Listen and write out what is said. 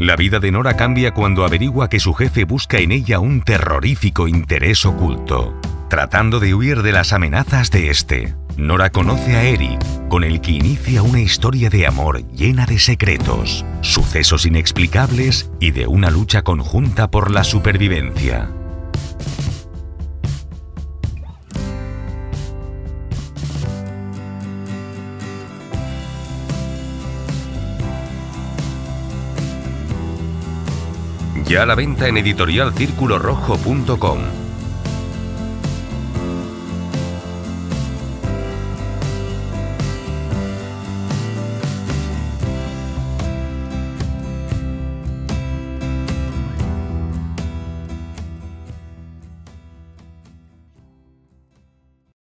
La vida de Nora cambia cuando averigua que su jefe busca en ella un terrorífico interés oculto, tratando de huir de las amenazas de este. Nora conoce a Eric, con el que inicia una historia de amor llena de secretos, sucesos inexplicables y de una lucha conjunta por la supervivencia. Ya a la venta en editorialcirculorojo.com.